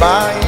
Bye.